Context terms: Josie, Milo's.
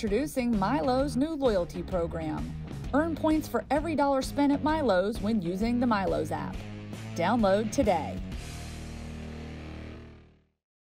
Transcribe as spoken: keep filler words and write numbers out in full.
Introducing Milo's new loyalty program. Earn points for every dollar spent at Milo's when using the Milo's app. Download today.